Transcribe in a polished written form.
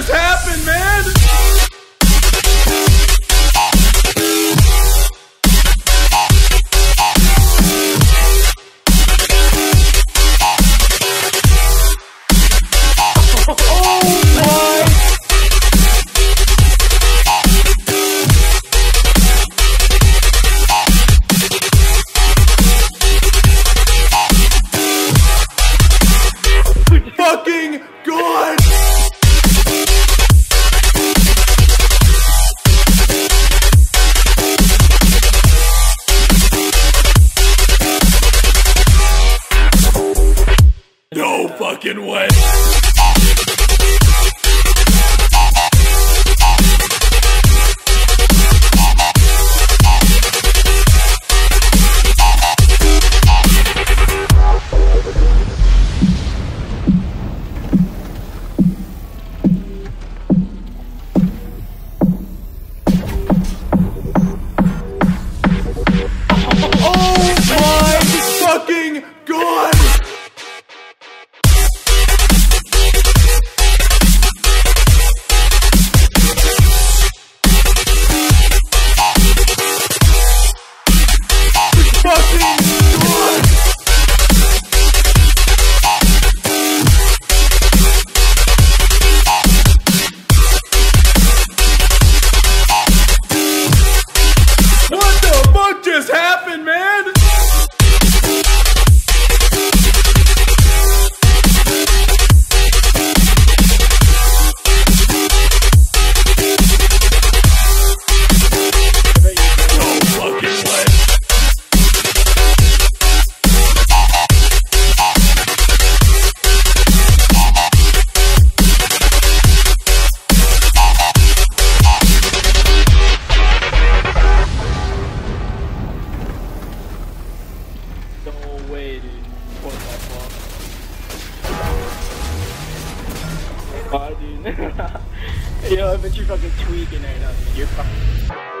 just happened, man? Fucking good! No fucking way! Way, dude. Fuck that ball. Wow, dude. Yo, I bet you're fucking tweaking right now. You're fucking...